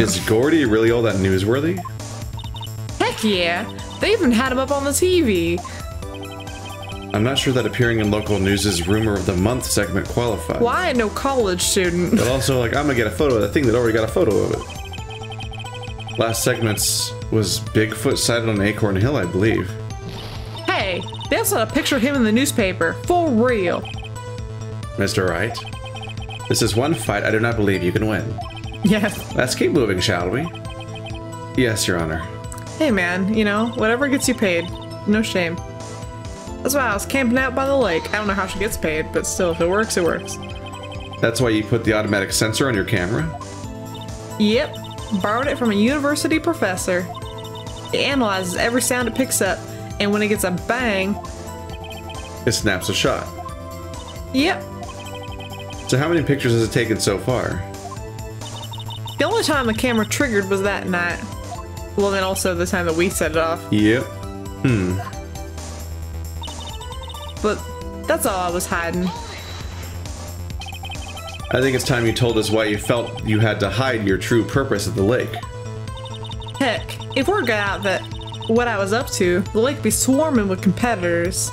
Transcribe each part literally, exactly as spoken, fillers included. Is Gordy really all that newsworthy? Heck yeah! They even had him up on the T V! I'm not sure that appearing in local news's rumor of the month segment qualifies. Why no college student? But also, like, I'm gonna get a photo of the thing that already got a photo of it. Last segment's was Bigfoot sighted on Acorn Hill, I believe. Hey, they also had a picture of him in the newspaper. For real! Mister Wright, this is one fight I do not believe you can win. Yes. Let's keep moving, shall we? Yes, Your Honor. Hey, man. You know, whatever gets you paid. No shame. That's why I was camping out by the lake. I don't know how she gets paid, but still, if it works, it works. That's why you put the automatic sensor on your camera? Yep. Borrowed it from a university professor. It analyzes every sound it picks up, and when it gets a bang... it snaps a shot. Yep. So how many pictures has it taken so far? The only time the camera triggered was that night. Well, then also the time that we set it off. Yep. Hmm. But that's all I was hiding. I think it's time you told us why you felt you had to hide your true purpose at the lake. Heck, if word got out that what I was up to, the lake would be swarming with competitors.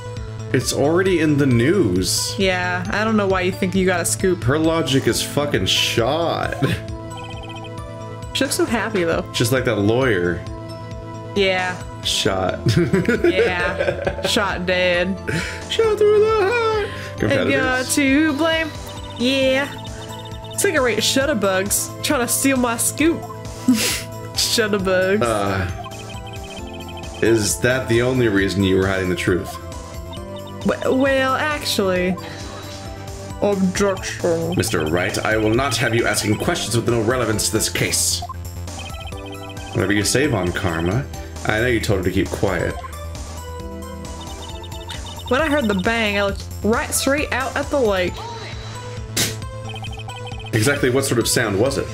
It's already in the news. Yeah, I don't know why you think you got a scoop. Her logic is fucking shot. She looks so happy, though. Just like that lawyer. Yeah. Shot. Yeah. Shot dead. Shot through the heart. And you're to blame. Yeah. Cigarette shutterbugs trying to steal my scoop. Shutterbugs. Uh, is that the only reason you were hiding the truth? W well, actually... Objection. Mister Wright, I will not have you asking questions with no relevance to this case. Whatever you say, Von Karma, I know you told her to keep quiet. When I heard the bang, I looked right straight out at the lake. Exactly what sort of sound was it?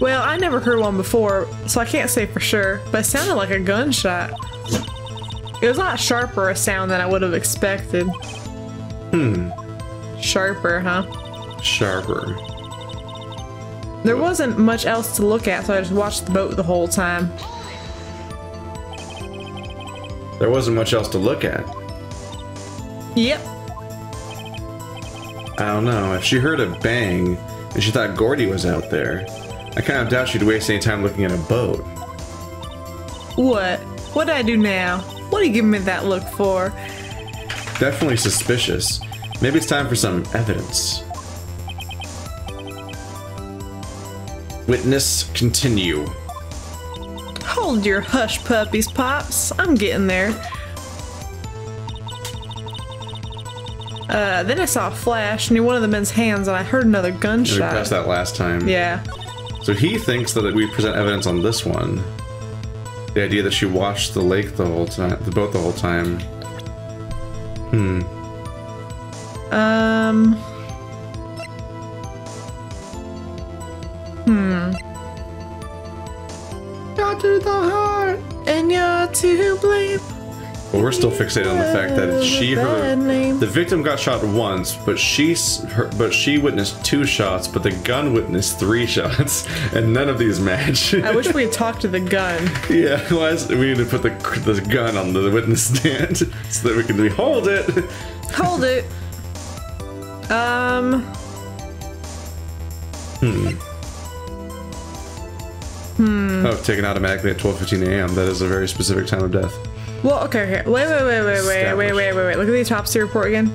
Well, I never heard one before, so I can't say for sure, but it sounded like a gunshot. It was not sharper a sound than I would have expected. Hmm. Sharper, huh? Sharper. There wasn't much else to look at, so I just watched the boat the whole time. There wasn't much else to look at? Yep. I don't know. If she heard a bang, and she thought Gordy was out there, I kind of doubt she'd waste any time looking at a boat. What? What do I do now? What are you giving me that look for? Definitely suspicious. Maybe it's time for some evidence. Witness, continue. Hold your hush puppies, Pops. I'm getting there. Uh, then I saw a flash near one of the men's hands and I heard another gunshot. We passed that last time. Yeah. So he thinks that we present evidence on this one. The idea that she watched the lake the whole time, the boat the whole time. Hmm. Um. Hmm. You're to the heart, and you're to blame. Well, we're still fixated on the fact that she heard the victim got shot once, but she her, but she witnessed two shots, but the gun witnessed three shots, and none of these match. I wish we had talked to the gun. Yeah, we need to put the the gun on the witness stand so that we can hold it. Hold it. Um. Hmm. Hmm. Oh, taken automatically at twelve fifteen A M That is a very specific time of death. Well, okay, here. Wait, wait, wait, wait, wait, wait, wait, wait, wait. Look at the autopsy report again.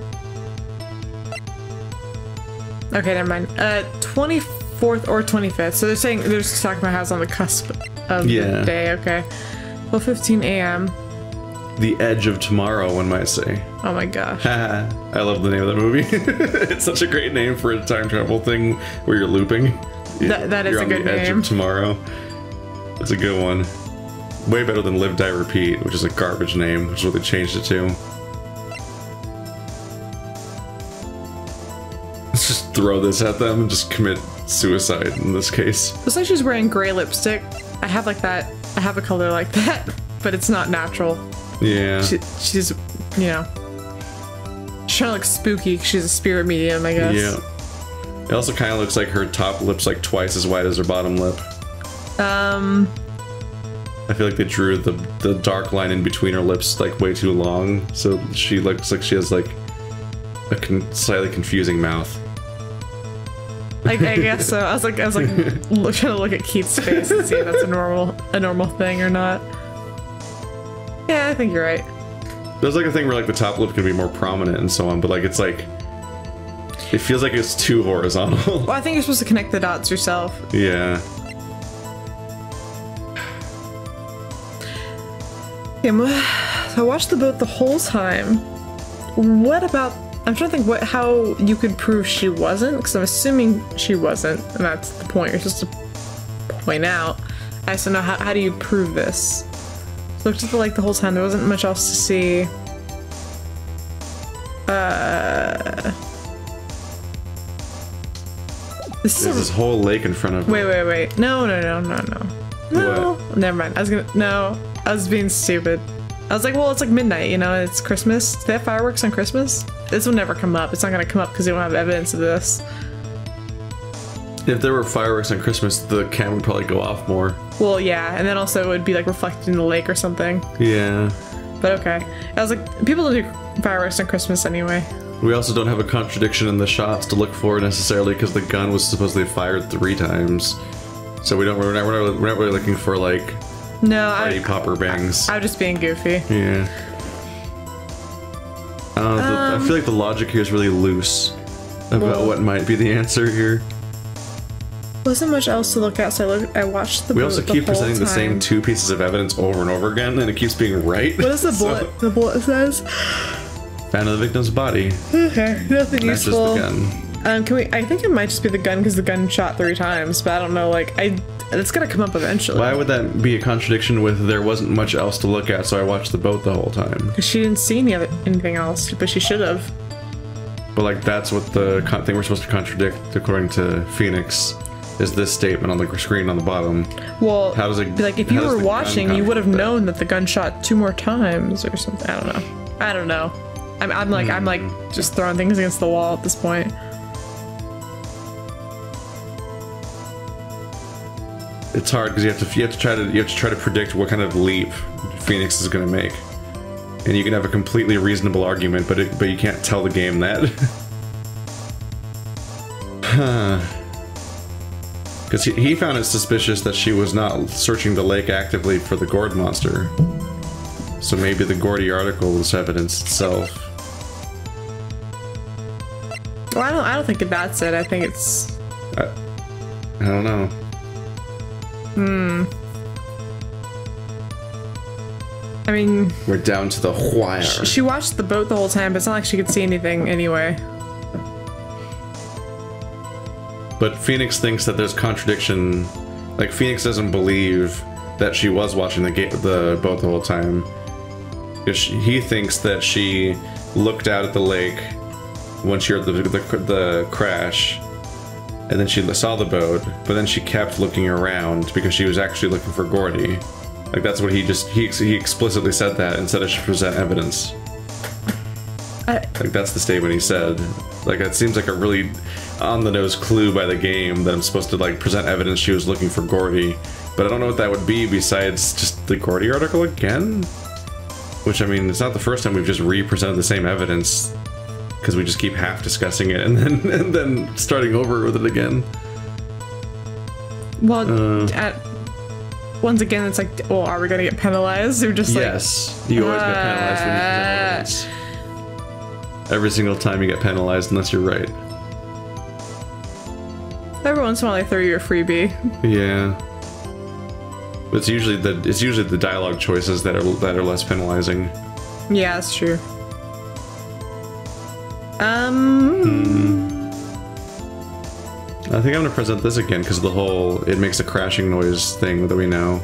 Okay, never mind. Uh, twenty-fourth or twenty-fifth. So they're saying they're just talking about how it's on the cusp of yeah. the day. Okay. Well, fifteen A M The edge of tomorrow, one might say. Oh my gosh. I love the name of that movie. It's such a great name for a time travel thing where you're looping. That, that you're is a good name. You're on the edge of tomorrow. That's a good one. Way better than Live, Die, Repeat, which is a garbage name, which is what they changed it to. Let's just throw this at them and just commit suicide in this case. Looks like she's wearing gray lipstick. I have like that. I have a color like that, but it's not natural. Yeah. She, she's, you know, she's trying to look spooky because she's a spirit medium, I guess. Yeah. It also kind of looks like her top lip's like twice as wide as her bottom lip. Um. I feel like they drew the the dark line in between her lips like way too long, so she looks like she has like a con slightly confusing mouth. I, I guess so. I was like, I was like, look, trying to look at Keith's face and see if that's a normal a normal thing or not. Yeah, I think you're right. There's like a thing where like the top lip can be more prominent and so on, but like it's like it feels like it's too horizontal. Well, I think you're supposed to connect the dots yourself. Yeah. So I watched the boat the whole time. What about... I'm trying to think what how you could prove she wasn't, because I'm assuming she wasn't, and that's the point. You're supposed to point out. I just don't know, how, how do you prove this? So I looked at the lake the whole time. There wasn't much else to see. Uh... This is There's a... this whole lake in front of me. Wait, wait, wait. No, no, no, no, no. No. What? Never mind. I was gonna... No. I was being stupid. I was like, well, it's like midnight, you know, it's Christmas. Do they have fireworks on Christmas? This will never come up. It's not going to come up because they don't have evidence of this. If there were fireworks on Christmas, the camera would probably go off more. Well, yeah, and then also it would be like reflected in the lake or something. Yeah. But okay. I was like, people don't do fireworks on Christmas anyway. We also don't have a contradiction in the shots to look for necessarily because the gun was supposedly fired three times. So we don't, we're not, we're not, we're not really looking for like... No, I. Popper bangs. I'm just being goofy. Yeah. Uh, um, the, I feel like the logic here is really loose about well, what might be the answer here. Wasn't much else to look at, so I looked. I watched the. We also keep the presenting time. the same two pieces of evidence over and over again, and it keeps being right. What is the bullet? So, the bullet says. Found the victim's body. Okay, nothing and useful. That's just the gun. Um, can we? I think it might just be the gun because the gun shot three times, but I don't know. Like I. It's gonna come up eventually. Why would that be a contradiction with there wasn't much else to look at, so I watched the boat the whole time? Because she didn't see any other, anything else, but she should have. But like that's what the con thing we're supposed to contradict, according to Phoenix, is this statement on the screen on the bottom. Well, how does it? Be like if you were watching, you would have known that the gun shot two more times or something. I don't know. I don't know. I'm, I'm like mm. I'm like just throwing things against the wall at this point. It's hard because you have to you have to try to you have to try to predict what kind of leap Phoenix is going to make, and you can have a completely reasonable argument, but it, but you can't tell the game that, because he, he found it suspicious that she was not searching the lake actively for the gourd monster, so maybe the Gordy article was evidence itself. Well, I don't I don't think that's it. I think it's I, I don't know. Hmm. I mean... We're down to the wire. Sh she watched the boat the whole time, but it's not like she could see anything anyway. But Phoenix thinks that there's contradiction. Like, Phoenix doesn't believe that she was watching the, the boat the whole time. She, he thinks that she looked out at the lake when she heard the, the, the crash. And then she saw the boat, but then she kept looking around because she was actually looking for Gordy. Like, that's what he just, he, he explicitly said that instead of she present evidence. I, like, that's the statement he said. Like, it seems like a really on-the-nose clue by the game that I'm supposed to, like, present evidence she was looking for Gordy. But I don't know what that would be besides just the Gordy article again? Which, I mean, it's not the first time we've just re-presented the same evidence. Because we just keep half discussing it and then and then starting over with it again. Well, uh, at, once again, it's like, well, are we gonna get penalized? Or just yes, like, you always uh, get penalized when you penalize. Every single time you get penalized, unless you're right. Every once in a while, I throw you a freebie. Yeah, but it's usually the it's usually the dialogue choices that are that are less penalizing. Yeah, that's true. Um. Hmm. I think I'm gonna present this again because the whole it makes a crashing noise thing that we know.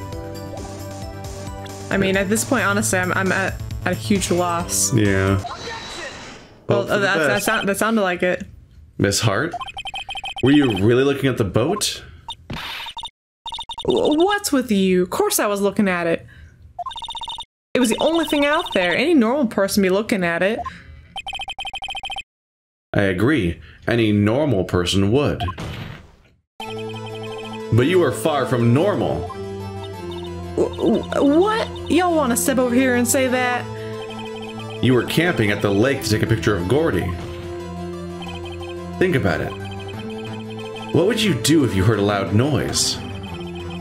I mean, at this point, honestly, I'm I'm at, at a huge loss. Yeah. Well, well that that, sound, that sounded like it. Miss Hart, were you really looking at the boat? What's with you? Of course, I was looking at it. It was the only thing out there. Any normal person would be looking at it. I agree. Any normal person would. But you are far from normal. What? Y'all want to step over here and say that? You were camping at the lake to take a picture of Gordy. Think about it. What would you do if you heard a loud noise?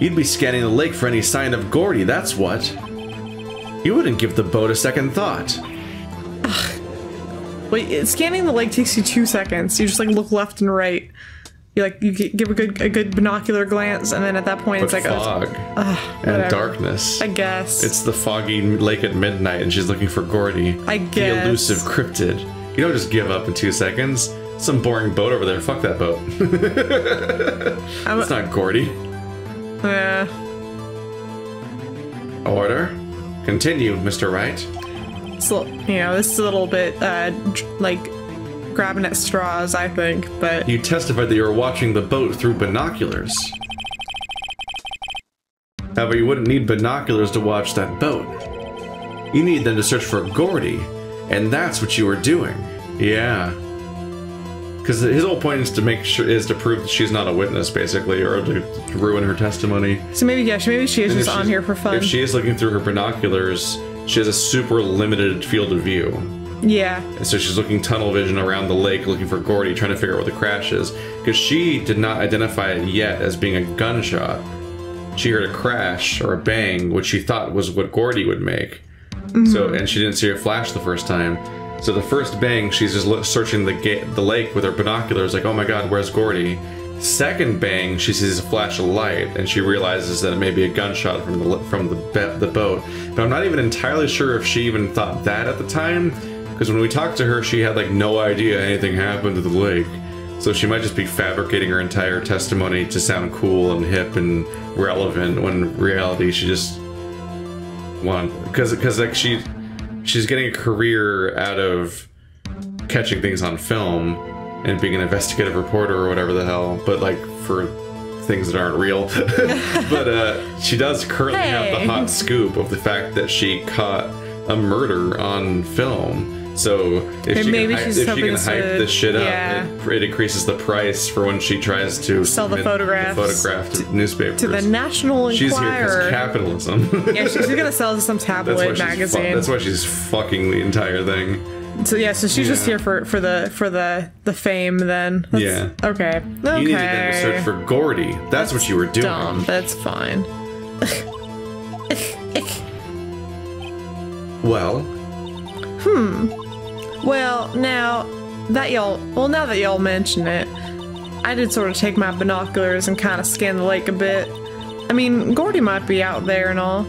You'd be scanning the lake for any sign of Gordy, that's what. You wouldn't give the boat a second thought. Ugh. Wait, scanning the lake takes you two seconds. You just like look left and right. You like you give a good a good binocular glance, and then at that point but it's like fog oh, ugh, and darkness. I guess it's the foggy lake at midnight, and she's looking for Gordy, I guess, the elusive cryptid. You don't just give up in two seconds. Some boring boat over there. Fuck that boat. It's not Gordy. Yeah. Order. Continue, Mister Wright. So you know this is a little bit uh like. grabbing at straws, I think, but... You testified that you were watching the boat through binoculars. However, you wouldn't need binoculars to watch that boat. You need them to search for Gordy, and that's what you were doing. Yeah. Because his whole point is to make sure, is to prove that she's not a witness, basically, or to ruin her testimony. So maybe, yeah, maybe she is and just on here for fun. If she is looking through her binoculars, she has a super limited field of view. Yeah. And so she's looking tunnel vision around the lake, looking for Gordy, trying to figure out where the crash is. Because she did not identify it yet as being a gunshot. She heard a crash or a bang, which she thought was what Gordy would make. Mm-hmm. So, and she didn't see a flash the first time. So the first bang, she's just searching the gate, the lake with her binoculars, like, oh my god, where's Gordy? Second bang, she sees a flash of light, and she realizes that it may be a gunshot from the from the, be the boat. But I'm not even entirely sure if she even thought that at the time. Because when we talked to her, she had like no idea anything happened to the lake. So she might just be fabricating her entire testimony to sound cool and hip and relevant, when in reality she just wanted, because because like she she's getting a career out of catching things on film and being an investigative reporter or whatever the hell, but like for things that aren't real. But uh, she does currently hey. have the hot scoop of the fact that she caught a murder on film. So if she, maybe can, she's if she can hype this shit up, yeah. it, it increases the price for when she tries to sell the photographs, the photograph to, to newspapers, to the National Enquirer. She's here because capitalism. Yeah, she's gonna sell to some tabloid that's magazine. That's why she's fucking the entire thing. So yeah, so she's yeah. just here for for the for the the fame. Then that's, yeah, okay, okay. You needed them to search for Gordy. That's, that's what you were doing. Dumb. That's fine. Well. Hmm. Well, now that y'all, well, now that y'all mention it, I did sort of take my binoculars and kind of scan the lake a bit. I mean, Gordy might be out there and all.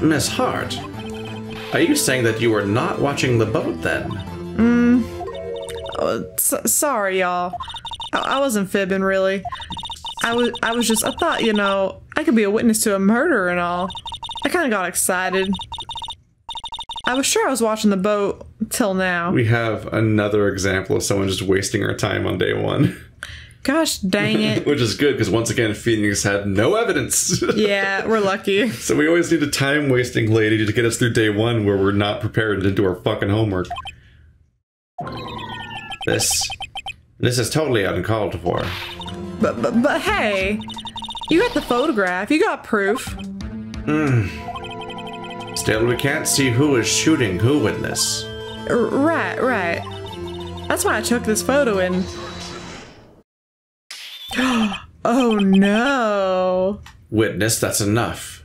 Miss Hart, are you saying that you were not watching the boat then? Hmm. Oh, so sorry, y'all. I, I wasn't fibbing, really. I was, I was just, I thought, you know, I could be a witness to a murder and all. I kind of got excited. I was sure I was watching the boat till now. We have another example of someone just wasting our time on day one. Gosh dang it. Which is good, because once again, Phoenix had no evidence. Yeah, we're lucky. So we always need a time-wasting lady to get us through day one where we're not prepared to do our fucking homework. This... This is totally uncalled for. But, but, but hey, you got the photograph. You got proof. Hmm... Still, we can't see who is shooting who in this. Right, right. That's why I took this photo in. Oh no! Witness, that's enough.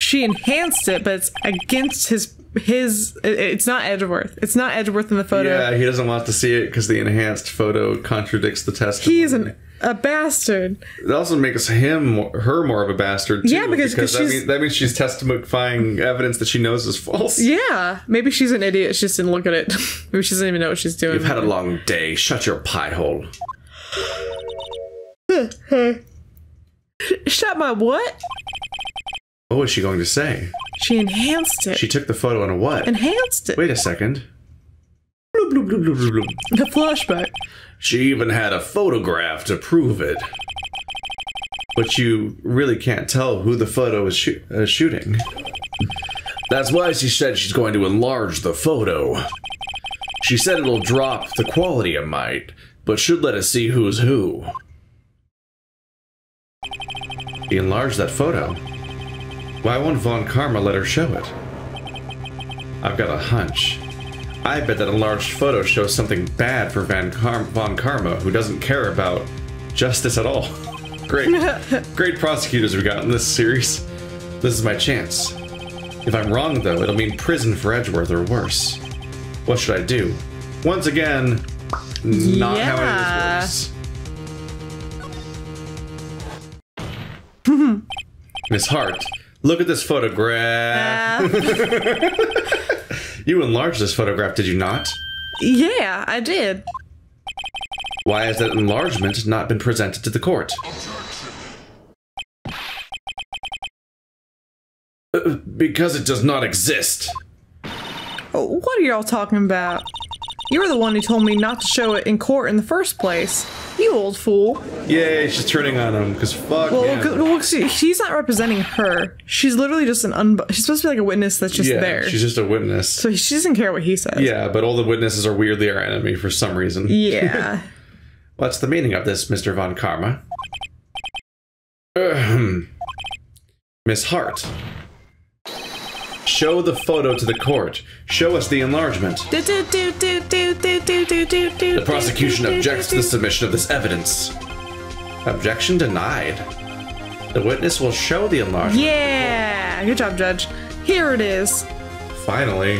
She enhanced it, but it's against his his. It's not Edgeworth. It's not Edgeworth in the photo. Yeah, he doesn't want to see it because the enhanced photo contradicts the testimony. He is an. A bastard. It also makes him, her more of a bastard, too. Yeah, because, because that, she's, mean, that means she's testifying evidence that she knows is false. Yeah. Maybe she's an idiot. She just didn't look at it. Maybe she doesn't even know what she's doing. You've had a long day. Shut your pie hole. Shut my what? What was she going to say? She enhanced it. She took the photo and a what? Enhanced it. Wait a second. Bloop, bloop, bloop, bloop, bloop, bloop. A flashback. She even had a photograph to prove it. But you really can't tell who the photo is shoo uh, shooting. That's why she said she's going to enlarge the photo. She said it'll drop the quality a mite, but should let us see who's who. Enlarge that photo. Why won't Von Karma let her show it? I've got a hunch. I bet that enlarged photo shows something bad for Van Car Von Karma, who doesn't care about justice at all. Great. Great prosecutors we got in this series. This is my chance. If I'm wrong, though, it'll mean prison for Edgeworth or worse. What should I do? Once again, not yeah. how it is worse. Miss Hart, look at this photograph. Uh. You enlarged this photograph, did you not? Yeah, I did. Why has that enlargement not been presented to the court? Uh, because it does not exist. Oh, what are y'all talking about? You're the one who told me not to show it in court in the first place. You old fool. Yay, she's turning on him, because fuck Well, him. well see, he's not representing her. She's literally just an un- She's supposed to be like a witness that's just yeah, there. she's just a witness. So she doesn't care what he says. Yeah, but all the witnesses are weirdly our enemy for some reason. Yeah. What's the meaning of this, Mister Von Karma? Miss Hart. Show the photo to the court. Show us the enlargement. The prosecution objects to the submission of this evidence. Objection denied. The witness will show the enlargement. Yeah! Good job, Judge. Here it is. Finally.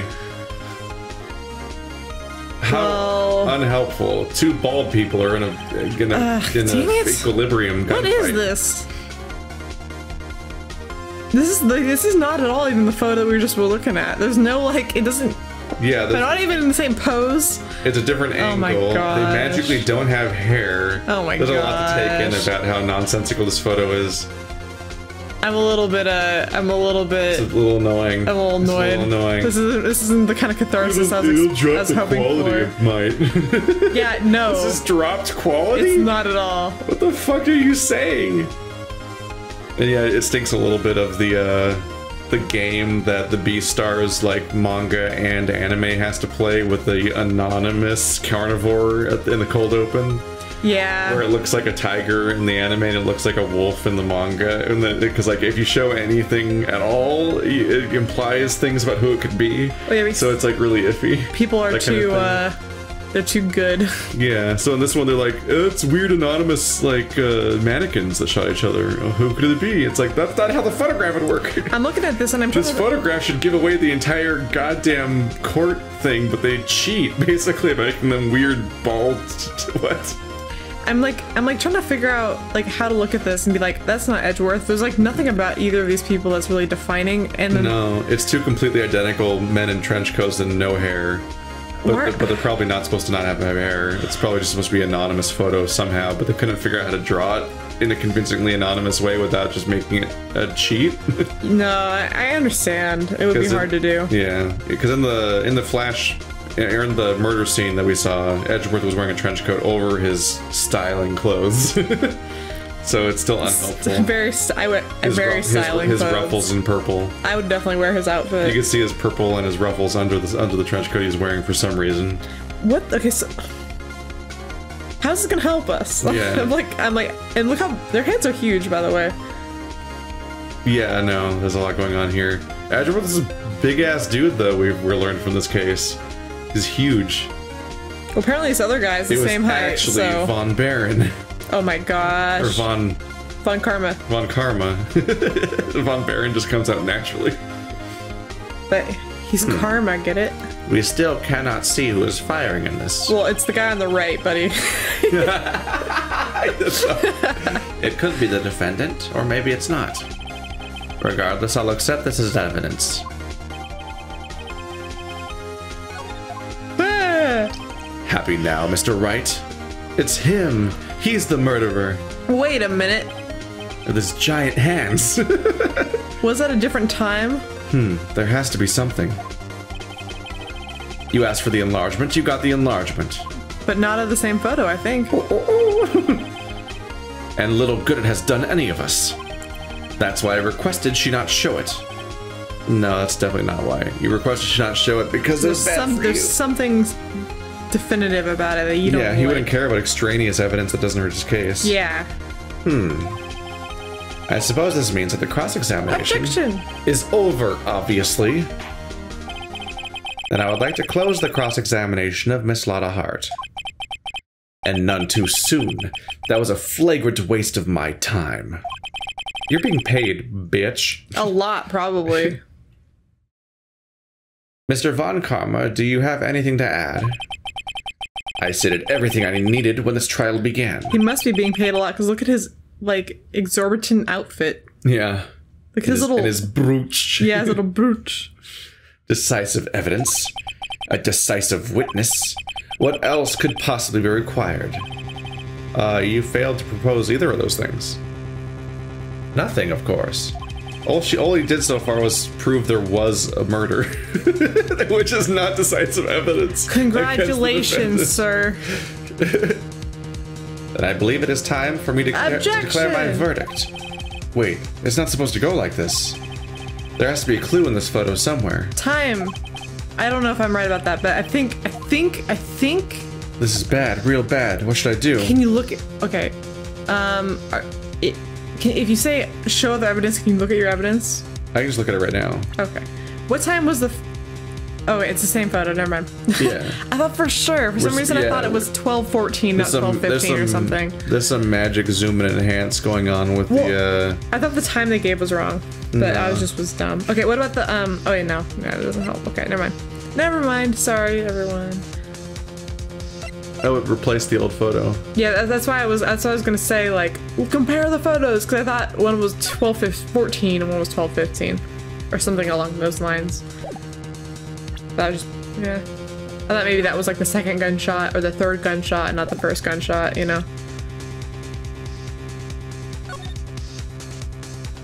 How well, unhelpful. Two bald people are in a, in a, uh, in a equilibrium gunfight. What is this? This is like, this is not at all even the photo we just were looking at. There's no like it doesn't. Yeah, they're not even in the same pose. It's a different angle. Oh my gosh. They magically don't have hair. Oh my god. There's gosh. a lot to take in about how nonsensical this photo is. I'm a little bit. Uh, I'm a little bit. It's a little annoying. I'm a little annoyed. It's a little annoying. This isn't. This isn't the kind of catharsis it'll, I was, it'll drop I was the hoping quality for. Might. Yeah. No. This is dropped quality. It's not at all. What the fuck are you saying? And yeah, it stinks a little bit of the uh, the game that the Beastars like manga and anime has to play with the anonymous carnivore at the, in the cold open. Yeah. Where it looks like a tiger in the anime and it looks like a wolf in the manga, and because like if you show anything at all, it implies things about who it could be. Oh, yeah, so it's like really iffy. People are too. Uh, they're too good. Yeah, so in this one they're like, oh, it's weird anonymous like uh, mannequins that shot each other. Oh, who could it be? It's like, that's not how the photograph would work. I'm looking at this and I'm trying This to... photograph should give away the entire goddamn court thing, but they cheat basically by making them weird bald what? I'm like, I'm like trying to figure out like how to look at this and be like, that's not Edgeworth. There's like nothing about either of these people that's really defining. And then... No, it's two completely identical men in trench coats and no hair. But, but they're probably not supposed to not have hair. It's probably just supposed to be an anonymous photo somehow, but they couldn't figure out how to draw it in a convincingly anonymous way without just making it a cheat. No, I understand. It would be hard to do. Yeah, because in the in the flash, in the murder scene that we saw, Edgeworth was wearing a trench coat over his styling clothes. So it's still unhelpful. Very, I would, his very his, styling. His, his ruffles in purple. I would definitely wear his outfit. You can see his purple and his ruffles under the under the trench coat he's wearing for some reason. What? Okay, so how's this gonna help us? Yeah. I'm like, I'm like, and look how their heads are huge, by the way. Yeah, I know. There's a lot going on here. Edgeworth is a big ass dude, though. We've we learned from this case, he's huge. Well, apparently, this other guy's the it same was height. Actually, so. Von Baron. Oh my gosh. Or Von... Von Karma. Von Karma. Von Baron just comes out naturally. But he's hmm. Karma, get it? We still cannot see who is firing in this. Well, it's the guy on the right, buddy. It could be the defendant, or maybe it's not. Regardless, I'll accept this as evidence. Ah. Happy now, Mister Wright? It's him. He's the murderer. Wait a minute. With his giant hands. Was that a different time? Hmm, there has to be something. You asked for the enlargement, you got the enlargement. But not of the same photo, I think. Ooh, ooh, ooh. And little good it has done any of us. That's why I requested she not show it. No, that's definitely not why. You requested she not show it because there's, some, there's something definitive about it. That you don't yeah, he like. wouldn't care about extraneous evidence that doesn't hurt his case. Yeah. Hmm. I suppose this means that the cross-examination Objection. is over, obviously. Then I would like to close the cross-examination of Miss Lotta Hart. And none too soon. That was a flagrant waste of my time. You're being paid, bitch. A lot, probably. Mister Von Karma, do you have anything to add? I stated everything I needed when this trial began. He must be being paid a lot, because look at his, like, exorbitant outfit. Yeah. Like his, his little... And his brooch. Yeah, his little brooch. Decisive evidence. A decisive witness. What else could possibly be required? Uh, you failed to propose either of those things. Nothing, of course. All she all he did so far was prove there was a murder, which is not decisive evidence. Congratulations, sir. Then I believe it is time for me to, to declare my verdict. Wait, it's not supposed to go like this. There has to be a clue in this photo somewhere. Time. I don't know if I'm right about that, but I think, I think, I think. This is bad, real bad. What should I do? Can you look at? Okay. Um. Are, it, Can, if you say show the evidence, can you look at your evidence? I can just look at it right now. Okay. What time was the... F oh, wait, it's the same photo. Never mind. Yeah. I thought for sure. For some We're, reason, yeah. I thought it was twelve fourteen, not twelve fifteen or something. There's some magic zoom and enhance going on with well, the... Uh... I thought the time they gave was wrong, but no. I was just was dumb. Okay, what about the... um? Oh, wait, no. No, it doesn't help. Okay, never mind. Never mind. Sorry, everyone. Oh, it replaced the old photo. Yeah, that's why I was. That's why I was gonna say, like, well, compare the photos, because I thought one was twelve fourteen and one was twelve fifteen, or something along those lines. But I was just, yeah, I thought maybe that was like the second gunshot or the third gunshot, and not the first gunshot, you know.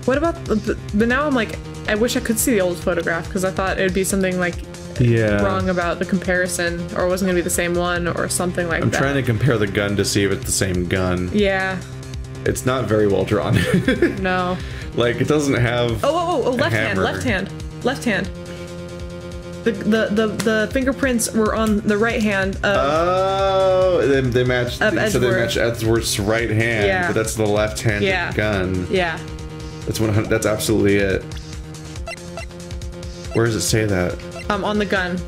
What about? But now I'm like, I wish I could see the old photograph, because I thought it'd be something like. Yeah. Wrong about the comparison, or it wasn't gonna be the same one, or something like I'm that. I'm trying to compare the gun to see if it's the same gun. Yeah. It's not very well drawn. No. Like, it doesn't have. Oh, oh, oh, oh left hand, left hand, left hand. The, the the the fingerprints were on the right hand. Of, oh, they they matched. Of Edgeworth. So they match Edgeworth's right hand, yeah. But that's the left-handed yeah. gun. Yeah. That's one. That's absolutely it. Where does it say that? Um, on the gun.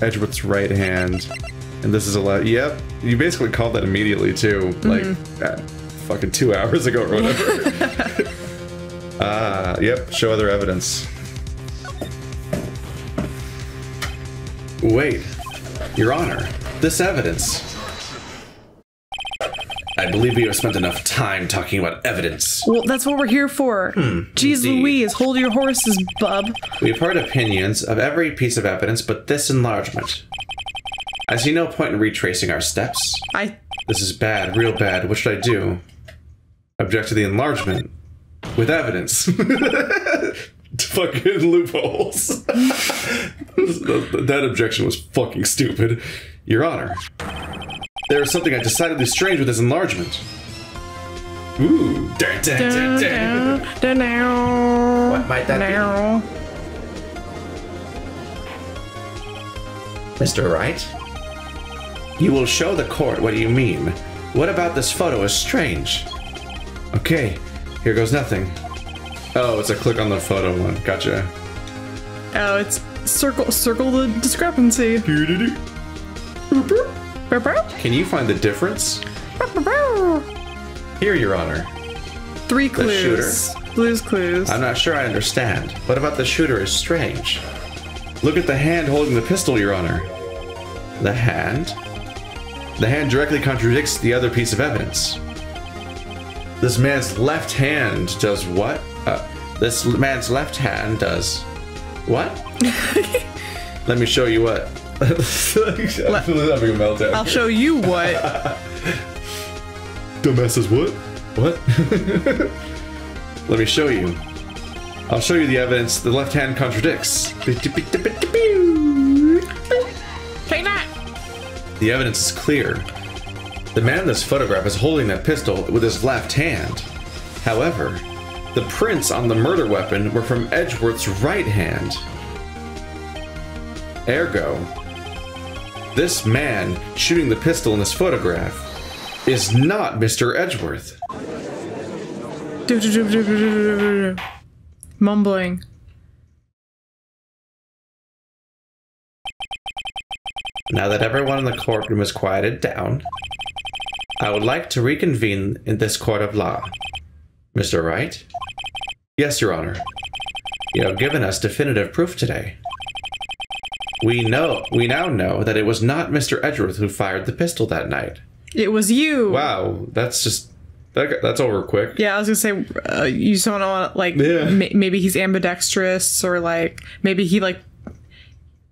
Edgeworth's right hand. And this is a lot. Yep. You basically called that immediately, too. Mm-hmm. Like, uh, fucking two hours ago or whatever. Ah, uh, yep. Show other evidence. Wait. Your Honor, this evidence. I believe we have spent enough time talking about evidence. Well, that's what we're here for. Hmm, Jeez indeed. Louise, hold your horses, bub. We've heard opinions of every piece of evidence but this enlargement. I see no point in retracing our steps. I... This is bad, real bad. What should I do? Object to the enlargement. With evidence. Fucking loopholes. That objection was fucking stupid. Your Honor. There is something I decidedly strange with this enlargement. Ooh. Dun, dun, dun, dun. Dun, dun, dun. What might that dun, be? Mister Wright? You will show the court what you mean. What about this photo is strange? Okay, here goes nothing. Oh, it's a click on the photo one. Gotcha. Oh, it's circle circle the discrepancy. Do, do, do. Boop, boop. Can you find the difference? Here, Your Honor. Three clues. The shooter. Blue's clues. I'm not sure I understand. What about the shooter is strange? Look at the hand holding the pistol, Your Honor. The hand? The hand directly contradicts the other piece of evidence. This man's left hand does what? Uh, this man's left hand does... What? Let me show you what. I'll show you what. Dumbass is what? What? Let me show you. I'll show you the evidence the left hand contradicts. Take that! The evidence is clear. The man in this photograph is holding that pistol with his left hand. However, the prints on the murder weapon were from Edgeworth's right hand. Ergo, this man shooting the pistol in this photograph is not Mister Edgeworth. Mumbling. Now that everyone in the courtroom is quieted down, I would like to reconvene in this court of law. Mister Wright? Yes, Your Honor. You have given us definitive proof today. We know, we now know that it was not Mister Edgeworth who fired the pistol that night. It was you. Wow, that's just, that, that's over quick. Yeah, I was going to say, uh, you just don't know, like, yeah. ma maybe he's ambidextrous, or like, maybe he, like,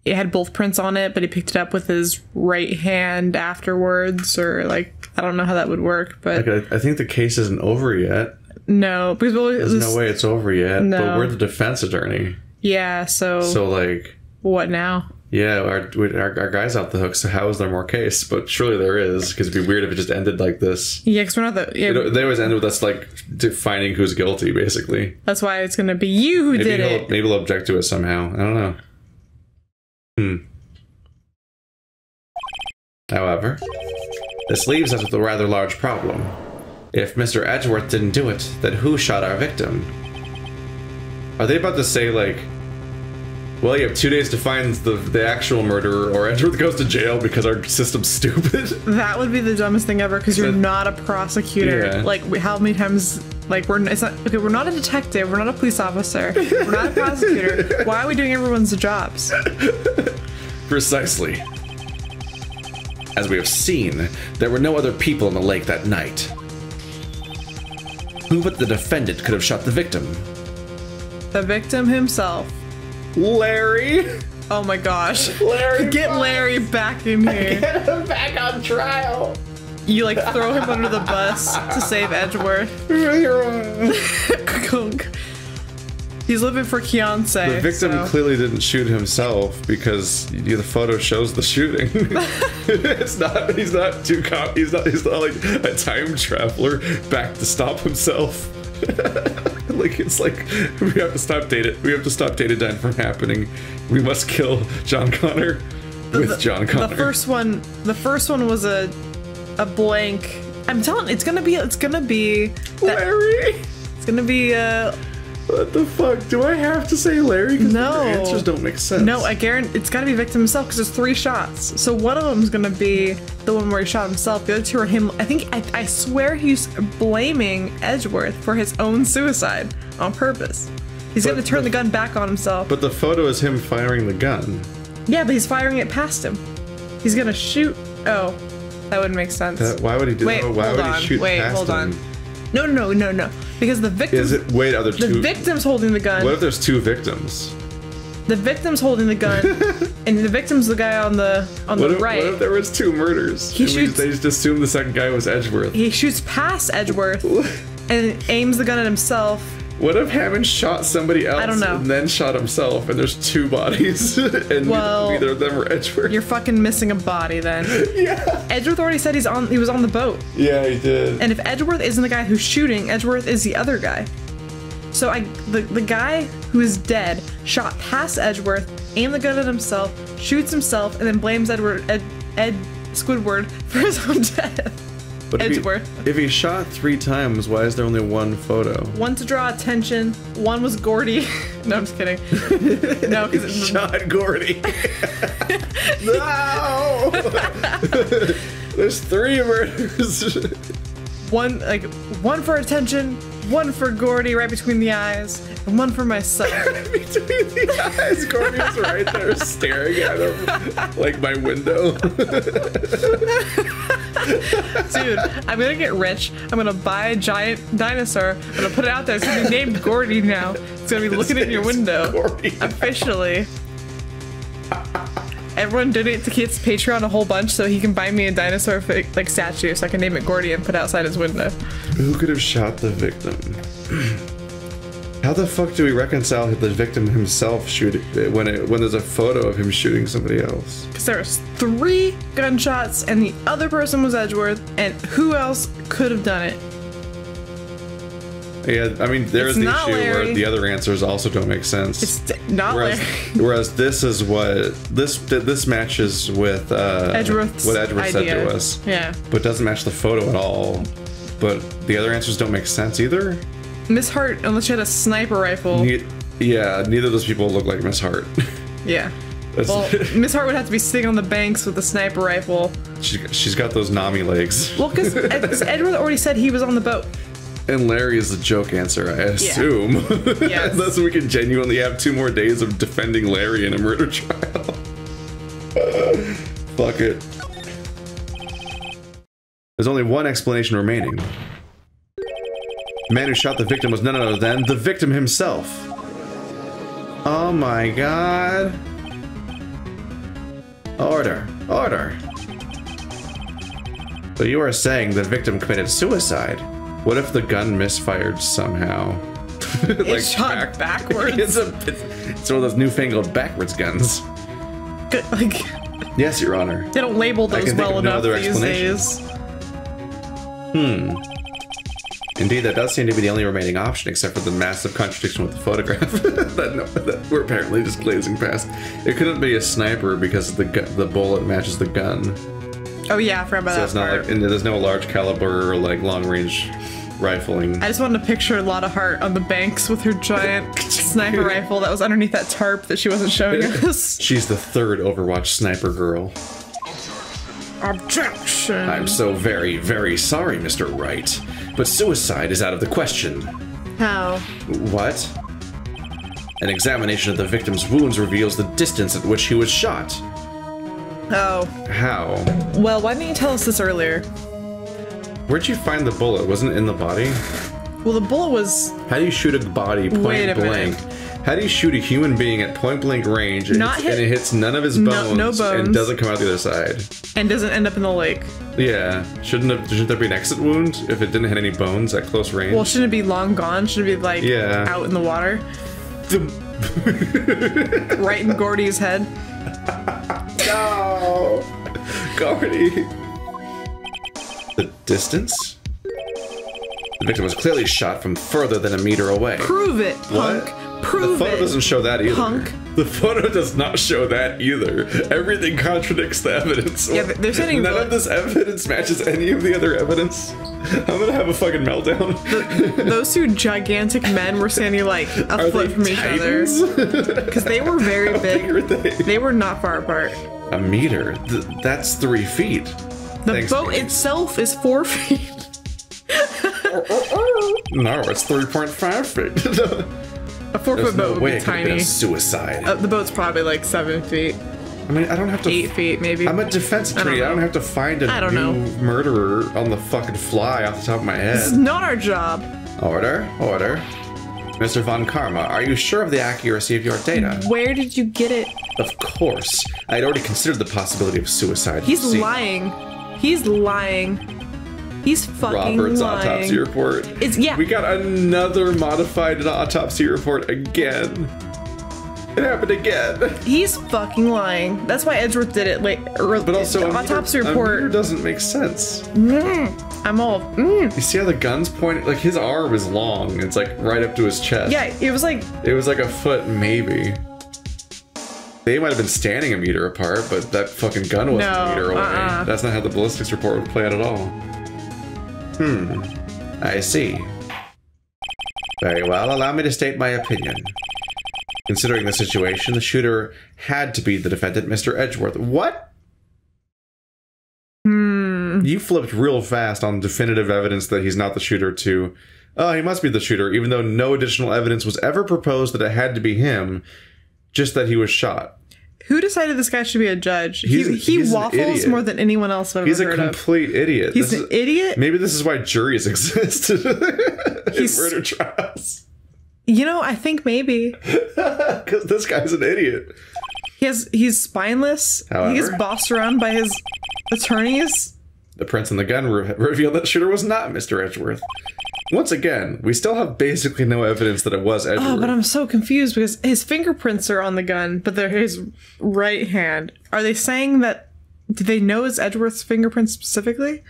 it had both prints on it, but he picked it up with his right hand afterwards, or like, I don't know how that would work, but... Okay, I think the case isn't over yet. No, because... Well, there's this, no way it's over yet, no. But we're the defense attorney. Yeah, so... So, like... What now? Yeah, our, our, our guy's off the hook, so how is there more case? But surely there is, because it'd be weird if it just ended like this. Yeah, because we're not the... Yeah, it, they always end with us, like, defining who's guilty, basically. That's why it's going to be you who maybe did it. Maybe they'll object to it somehow. I don't know. Hmm. However, this leaves us with a rather large problem. If Mister Edgeworth didn't do it, then who shot our victim? Are they about to say, like... Well, you have two days to find the, the actual murderer, or Edgeworth goes to jail because our system's stupid. That would be the dumbest thing ever, because you're that, not a prosecutor. Yeah. Like, how many times... Like, we're, it's not, okay, we're not a detective, we're not a police officer, we're not a prosecutor. Why are we doing everyone's jobs? Precisely. As we have seen, there were no other people in the lake that night. Who but the defendant could have shot the victim? The victim himself. Larry! Oh my gosh. Larry! Get Fox. Larry back in here. Get him back on trial! You like throw him under the bus to save Edgeworth. He's living for Keonce. The victim so. clearly didn't shoot himself because the photo shows the shooting. It's not. He's not too. Com he's not. He's not like a time traveler back to stop himself. Like it's like we have to stop data. We have to stop data dine from happening. We must kill John Connor with the, John Connor. The first one. The first one was a a blank. I'm telling. It's gonna be. It's gonna be. That, Larry. It's gonna be. Uh, What the fuck? Do I have to say Larry? Because no. The answers don't make sense. No, I guarantee it's got to be victim himself because there's three shots. So one of them's going to be the one where he shot himself. The other two are him. I think, I, I swear he's blaming Edgeworth for his own suicide on purpose. He's going to turn the, the gun back on himself. But the photo is him firing the gun. Yeah, but he's firing it past him. He's going to shoot. Oh, that wouldn't make sense. That, why would he do Wait, that? Why hold would on. he shoot Wait, past hold on. Him? No, no, no, no. Because the victim is it wait, are there two? The victim's holding the gun. What if there's two victims? The victim's holding the gun, and the victim's the guy on the on what the if, right. What if there was two murders? He shoots, they just assumed the second guy was Edgeworth. He shoots past Edgeworth and aims the gun at himself. What if Hammond shot somebody else I don't know. and then shot himself, and there's two bodies, and well, neither of them were Edgeworth? You're fucking missing a body then. Yeah. Edgeworth already said he's on. He was on the boat. Yeah, he did. And if Edgeworth isn't the guy who's shooting, Edgeworth is the other guy. So I, the the guy who is dead shot past Edgeworth, aimed the gun at himself, shoots himself, and then blames Edward Ed, Ed Squidward for his own death. But Edgeworth. If he, if he shot three times, why is there only one photo? One to draw attention. One was Gordy. No, I'm just kidding. No, because he shot Gordy. No. There's three murders. One like one for attention, one for Gordy right between the eyes, and one for myself. Between the eyes, Gordy was right there staring at him like my window. Dude, I'm gonna get rich. I'm gonna buy a giant dinosaur. I'm gonna put it out there. It's gonna be named Gordy now. It's gonna be looking in your window. Gordy officially. Everyone donate to Kit's Patreon a whole bunch so he can buy me a dinosaur like statue so I can name it Gordy and put it outside his window. Who could have shot the victim? How the fuck do we reconcile the victim himself shooting when it, when there's a photo of him shooting somebody else? Because there was three gunshots and the other person was Edgeworth, and who else could have done it? Yeah, I mean, there's the issue Larry. where the other answers also don't make sense. It's not whereas, Larry. Whereas this is what this this matches with uh, Edgeworth's what Edgeworth idea. said to us. Yeah, but doesn't match the photo at all. But the other answers don't make sense either. Miss Hart, unless she had a sniper rifle. Ne yeah, neither of those people look like Miss Hart. Yeah. That's well, Miss Hart would have to be sitting on the banks with a sniper rifle. She, she's got those NAMI legs. Well, because Edward already said he was on the boat. And Larry is the joke answer, I assume. Yeah. Yes. Unless we can genuinely have two more days of defending Larry in a murder trial. Fuck it. There's only one explanation remaining. The man who shot the victim was none other than the victim himself. Oh my god. Order. Order. So you are saying the victim committed suicide. What if the gun misfired somehow? It like shot back backwards. It's, a, it's one of those newfangled backwards guns. Good, like, yes, Your Honor. They don't label those well enough these days. Hmm. Indeed, that does seem to be the only remaining option, except for the massive contradiction with the photograph that, no, that we're apparently just glazing past. It couldn't be a sniper because the the bullet matches the gun. Oh yeah, I forgot about so that it's not part. Like, and there's no large caliber or like long range rifling. I just wanted to picture Lotta Hart on the banks with her giant sniper rifle that was underneath that tarp that she wasn't showing us. She's the third Overwatch sniper girl. Objection! I'm so very, very sorry, Mister Wright, but suicide is out of the question. How? What? An examination of the victim's wounds reveals the distance at which he was shot. Oh. How? Well, why didn't you tell us this earlier? Where'd you find the bullet? Wasn't it in the body? Well, the bullet was... How do you shoot a body point Wait a blank? Minute. How do you shoot a human being at point blank range and, hit, and it hits none of his bones, no, no bones and doesn't come out the other side? And doesn't end up in the lake. Yeah. Shouldn't, have, shouldn't there be an exit wound if it didn't hit any bones at close range? Well, shouldn't it be long gone? Shouldn't it be, like, yeah. out in the water? Right in Gordy's head. No! Gordy! The distance? The victim was clearly shot from further than a meter away. Prove it, what? Punk! Prove it! The photo it, doesn't show that either. Punk. The photo does not show that either. Everything contradicts the evidence. Yeah, they're sending None blood. of this evidence matches any of the other evidence. I'm gonna have a fucking meltdown. The, those two gigantic men were standing like a Are foot from titans? each other. Because they were very How big. big were they? They were not far apart. A meter? Th that's three feet. The Thanks, boat man. itself is four feet. oh, oh, oh. No, it's three point five feet. A four-foot no boat would be tiny. Be suicide. Uh, the boat's probably like seven feet. I mean, I don't have to. Eight feet, maybe. I'm a defense attorney. I, I don't have to find a I don't new know. murderer on the fucking fly off the top of my head. This is not our job. Order, order. Mister Von Karma, are you sure of the accuracy of your data? Where did you get it? Of course. I had already considered the possibility of suicide. He's lying. He's lying. He's fucking Robert's lying. autopsy report. It's, yeah. We got another modified autopsy report again. It happened again. He's fucking lying. That's why Edgeworth did it. Like, but also, the autopsy meter, report a meter doesn't make sense. Mm, I'm all. Mm. You see how the gun's pointed? Like his arm is long. It's like right up to his chest. Yeah, it was like. It was like a foot maybe. They might have been standing a meter apart, but that fucking gun wasn't no, a meter away. Uh-uh. That's not how the ballistics report would play out at all. Hmm. I see. Very well. Allow me to state my opinion. Considering the situation, the shooter had to be the defendant, Mister Edgeworth. What? Hmm. You flipped real fast on definitive evidence that he's not the shooter to, oh, he must be the shooter, even though no additional evidence was ever proposed that it had to be him, just that he was shot. Who decided this guy should be a judge? He's, he he he's waffles more than anyone else I've ever heard of. He's a complete idiot. He's this an is, idiot? Maybe this is why juries exist in murder trials. You know, I think maybe. Because this guy's an idiot. He has, he's spineless. However, he gets bossed around by his attorneys. The prints on the gun re revealed that shooter was not Mister Edgeworth. Once again, we still have basically no evidence that it was Edgeworth. Oh, but I'm so confused because his fingerprints are on the gun, but they're his right hand. Are they saying that... Do they know it's Edgeworth's fingerprints specifically?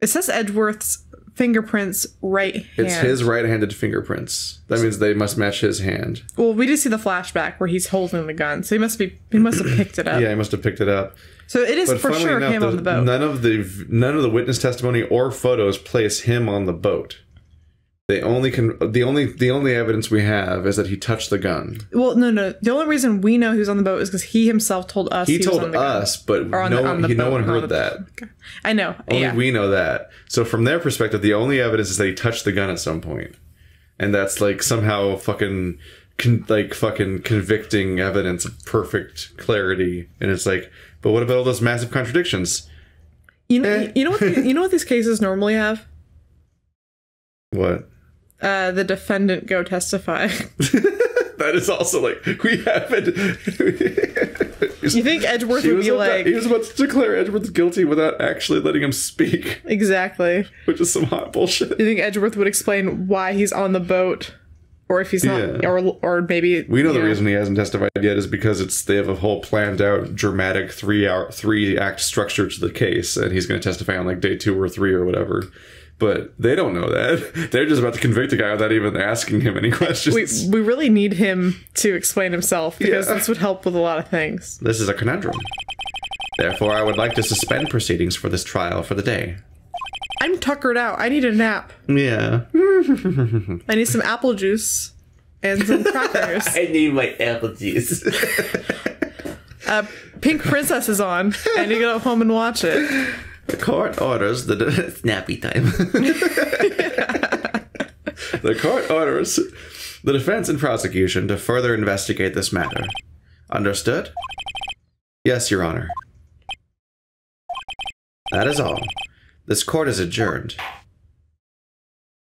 It says Edgeworth's fingerprints, right hand. It's his right-handed fingerprints. That means they must match his hand. Well, we did see the flashback where he's holding the gun, so he must be he must have picked it up. Yeah, he must have picked it up. So it is but for sure enough, him on the boat. None of the none of the witness testimony or photos place him on the boat. They only can the only the only evidence we have is that he touched the gun. Well, no, no. The only reason we know he was on the boat is because he himself told us. He, he told was on the us, gun. But no, the, on the he, boat, no one heard on the, that. Okay. I know. Only yeah. we know that. So from their perspective, the only evidence is that he touched the gun at some point, and that's like somehow fucking con, like fucking convicting evidence of perfect clarity. And it's like, but what about all those massive contradictions? You know, eh. you know what the, you know what these cases normally have. What? Uh, the defendant go testify. That is also like, we haven't... You think Edgeworth would be like... About, he was about to declare Edgeworth guilty without actually letting him speak. Exactly. Which is some hot bullshit. You think Edgeworth would explain why he's on the boat? Or if he's not... Yeah. Or, or maybe... We know the know. reason he hasn't testified yet is because it's they have a whole planned out, dramatic three-hour, three-act structure to the case. And he's going to testify on like day two or three or whatever. But they don't know that. They're just about to convict the guy without even asking him any questions. We, we really need him to explain himself, because yeah. this would help with a lot of things. This is a conundrum. Therefore, I would like to suspend proceedings for this trial for the day. I'm tuckered out. I need a nap. Yeah. I need some apple juice and some crackers. I need my apple juice. uh, Pink Princess is on. I need to go home and watch it. The court orders the snappy time. The court orders the defense and prosecution to further investigate this matter. Understood? Yes, Your Honor. That is all. This court is adjourned.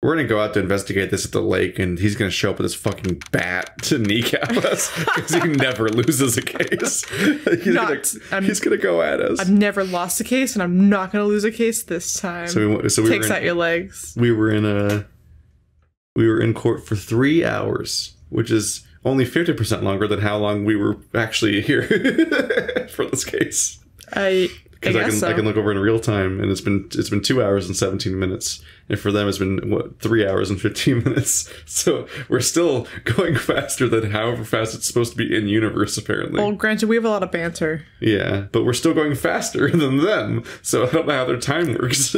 We're gonna go out to investigate this at the lake, and he's gonna show up with his fucking bat to kneecap us because he never loses a case. He's, not, gonna, he's gonna go at us. I've never lost a case, and I'm not gonna lose a case this time. So we, so we takes in, out your legs. We were in a, we were in court for three hours, which is only fifty percent longer than how long we were actually here for this case. I. Because I, I can so. I can look over in real time, and it's been it's been two hours and seventeen minutes, and for them it's been what three hours and fifteen minutes. So we're still going faster than however fast it's supposed to be in universe, apparently. Well, granted, we have a lot of banter. Yeah, but we're still going faster than them. So I don't know how their time works.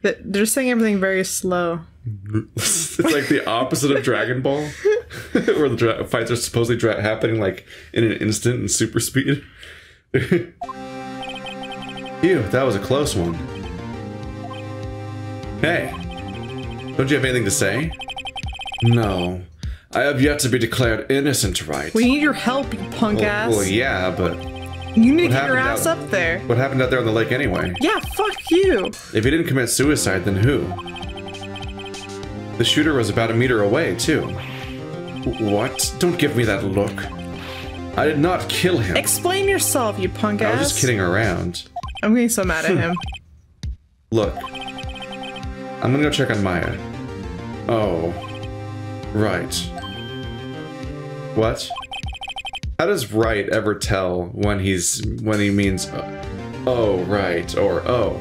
They're just saying everything very slow. It's like the opposite of Dragon Ball, where the dra fights are supposedly dra happening like in an instant and super speed. Phew, that was a close one. Hey, don't you have anything to say? No, I have yet to be declared innocent, right? We need your help, you punk well, ass. Well, yeah, but... You need to get your ass out, up there. What happened out there on the lake anyway? Yeah, fuck you. If he didn't commit suicide, then who? The shooter was about a meter away, too. What? Don't give me that look. I did not kill him. Explain yourself, you punk ass. I was just kidding around. I'm getting so mad at him. Look, I'm gonna go check on Maya. Oh, right. What? How does right ever tell when he's when he means uh, oh right or oh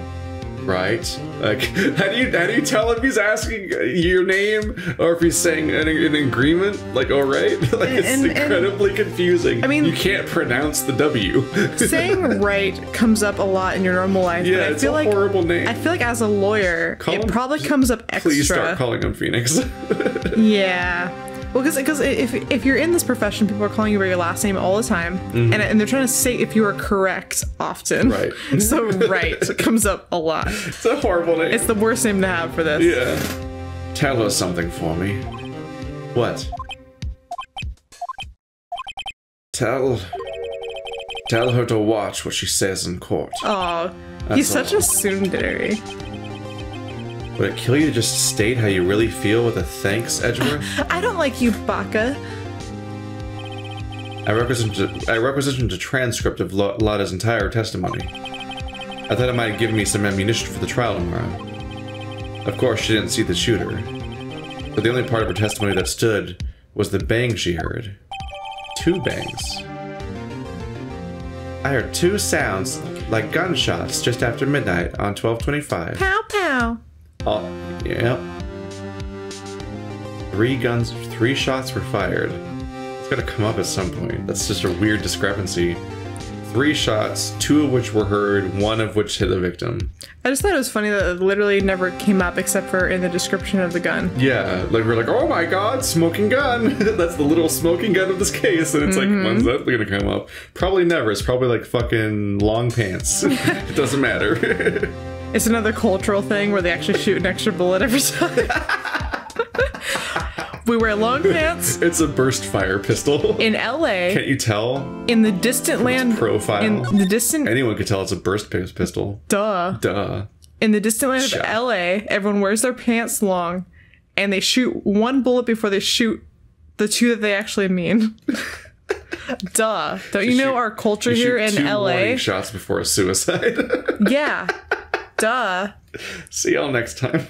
right? Like how do you how do you tell if he's asking your name or if he's saying an, an agreement like oh right? Like it's and, incredibly and, confusing. I mean, you can't pronounce the W. Saying right comes up a lot in your normal life. Yeah, but it's I feel a like, horrible name. I feel like as a lawyer, Call it him, probably comes up extra. Please start calling him Phoenix. Yeah. Well, because if, if you're in this profession, people are calling you by your last name all the time, mm-hmm. and, and they're trying to say if you are correct often. Right. So right comes up a lot. It's a horrible name. It's the worst name to have for this. Yeah. Tell us something for me. What? Tell... Tell her to watch what she says in court. Oh, he's all. Such a tsundere. Would it kill you to just state how you really feel with a thanks, Edgeworth? I don't like you, Baka. I requisitioned a, I requisitioned a transcript of Lotta's entire testimony. I thought it might give me some ammunition for the trial tomorrow. Of course, she didn't see the shooter. But the only part of her testimony that stood was the bang she heard. Two bangs. I heard two sounds like gunshots just after midnight on twelve twenty-five. Pow, pow. Oh, yep. Three guns, three shots were fired. It's gotta come up at some point. That's just a weird discrepancy. Three shots, two of which were heard, one of which hit the victim. I just thought it was funny that it literally never came up except for in the description of the gun. Yeah, like we're like, oh my god, smoking gun. That's the little smoking gun of this case. And it's mm-hmm. like, when's that gonna come up? Probably never. It's probably like fucking long pants. It doesn't matter. It's another cultural thing where they actually shoot an extra bullet every time. We wear long pants. It's a burst fire pistol. In L A. Can't you tell? In the distant land. Profile. In the distant. Anyone could tell it's a burst pistol. Duh. Duh. In the distant land Shut. of L A, everyone wears their pants long, and they shoot one bullet before they shoot the two that they actually mean. Duh. Don't you, you know shoot, our culture here in two L A? Warning shots before a suicide. Yeah. Duh. See y'all next time.